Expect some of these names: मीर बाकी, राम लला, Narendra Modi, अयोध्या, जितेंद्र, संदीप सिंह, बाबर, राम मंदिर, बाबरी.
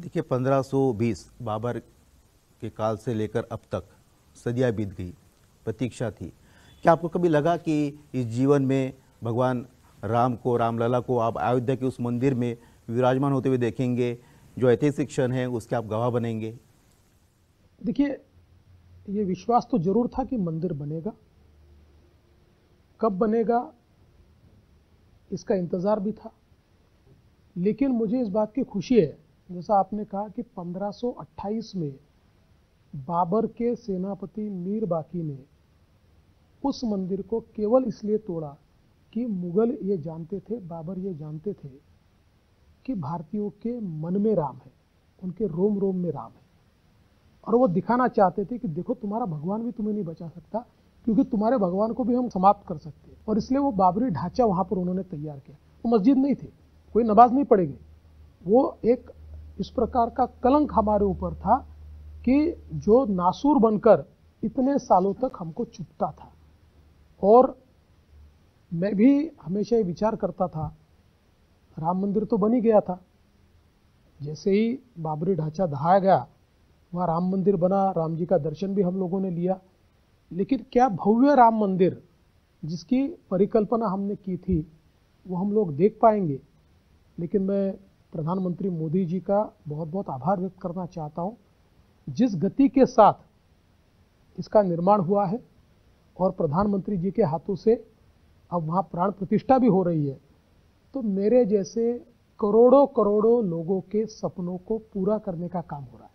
देखिए 1520 बाबर के काल से लेकर अब तक सदियाँ बीत गई, प्रतीक्षा थी। क्या आपको कभी लगा कि इस जीवन में भगवान राम को, राम लला को आप अयोध्या के उस मंदिर में विराजमान होते हुए देखेंगे, जो ऐतिहासिक क्षण है उसके आप गवाह बनेंगे? देखिए, ये विश्वास तो जरूर था कि मंदिर बनेगा। कब बनेगा इसका इंतज़ार भी था, लेकिन मुझे इस बात की खुशी है, जैसा आपने कहा कि 1528 में बाबर के सेनापति मीर बाकी ने उस मंदिर को केवल इसलिए तोड़ा कि मुग़ल ये जानते थे, बाबर ये जानते थे कि भारतीयों के मन में राम है, उनके रोम रोम में राम है, और वो दिखाना चाहते थे कि देखो तुम्हारा भगवान भी तुम्हें नहीं बचा सकता, क्योंकि तुम्हारे भगवान को भी हम समाप्त कर सकते हैं। और इसलिए वो बाबरी ढांचा वहाँ पर उन्होंने तैयार किया। वो मस्जिद नहीं थी, कोई नमाज नहीं पड़ेगी, वो एक इस प्रकार का कलंक हमारे ऊपर था कि जो नासूर बनकर इतने सालों तक हमको चुपता था। और मैं भी हमेशा ये विचार करता था, राम मंदिर तो बन ही गया था, जैसे ही बाबरी ढांचा ढहाया गया वहाँ राम मंदिर बना, राम जी का दर्शन भी हम लोगों ने लिया, लेकिन क्या भव्य राम मंदिर जिसकी परिकल्पना हमने की थी वो हम लोग देख पाएंगे? लेकिन मैं प्रधानमंत्री मोदी जी का बहुत बहुत आभार व्यक्त करना चाहता हूँ, जिस गति के साथ इसका निर्माण हुआ है और प्रधानमंत्री जी के हाथों से अब वहाँ प्राण प्रतिष्ठा भी हो रही है, तो मेरे जैसे करोड़ों करोड़ों लोगों के सपनों को पूरा करने का काम हो रहा है।